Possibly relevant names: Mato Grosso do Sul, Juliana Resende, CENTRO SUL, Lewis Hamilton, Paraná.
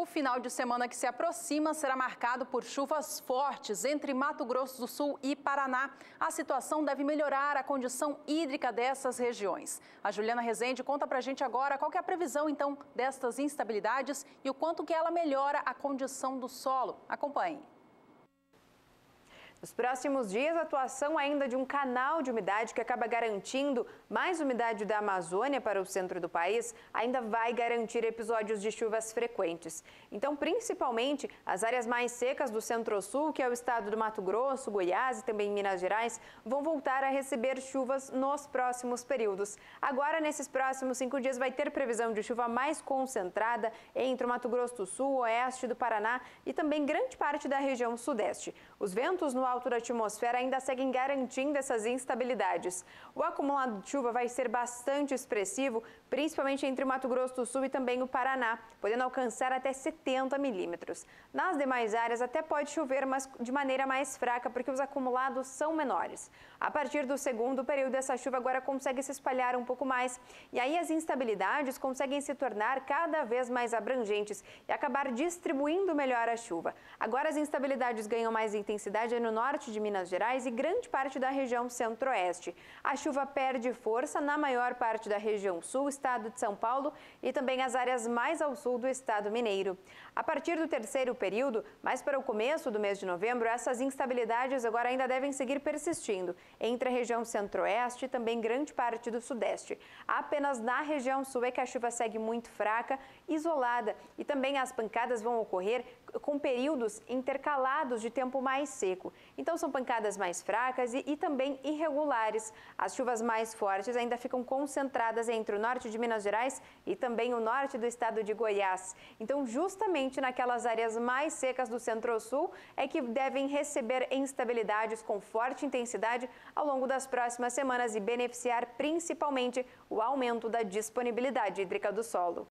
O final de semana que se aproxima será marcado por chuvas fortes entre Mato Grosso do Sul e Paraná. A situação deve melhorar a condição hídrica dessas regiões. A Juliana Resende conta pra gente agora qual que é a previsão, então, destas instabilidades e o quanto que ela melhora a condição do solo. Acompanhe. Nos próximos dias, a atuação ainda de um canal de umidade que acaba garantindo mais umidade da Amazônia para o centro do país, ainda vai garantir episódios de chuvas frequentes. Então, principalmente, as áreas mais secas do centro-sul, que é o estado do Mato Grosso, Goiás e também Minas Gerais, vão voltar a receber chuvas nos próximos períodos. Agora, nesses próximos 5 dias, vai ter previsão de chuva mais concentrada entre o Mato Grosso do Sul, oeste do Paraná e também grande parte da região sudeste. Os ventos no alto da atmosfera ainda seguem garantindo essas instabilidades. O acumulado de chuva vai ser bastante expressivo, principalmente entre o Mato Grosso do Sul e também o Paraná, podendo alcançar até 70 milímetros. Nas demais áreas até pode chover, mas de maneira mais fraca, porque os acumulados são menores. A partir do segundo período, essa chuva agora consegue se espalhar um pouco mais, e aí as instabilidades conseguem se tornar cada vez mais abrangentes e acabar distribuindo melhor a chuva. Agora as instabilidades ganham mais intensidade no norte de Minas Gerais e grande parte da região centro-oeste. A chuva perde força na maior parte da região sul, estado de São Paulo e também as áreas mais ao sul do estado mineiro. A partir do terceiro período, mais para o começo do mês de novembro, essas instabilidades agora ainda devem seguir persistindo entre a região centro-oeste e também grande parte do sudeste. Apenas na região sul é que a chuva segue muito fraca, isolada, e também as pancadas vão ocorrer com períodos intercalados de tempo mais seco. Então são pancadas mais fracas e também irregulares. As chuvas mais fortes ainda ficam concentradas entre o norte de Minas Gerais e também o norte do estado de Goiás. Então justamente naquelas áreas mais secas do centro-sul é que devem receber instabilidades com forte intensidade ao longo das próximas semanas e beneficiar principalmente o aumento da disponibilidade hídrica do solo.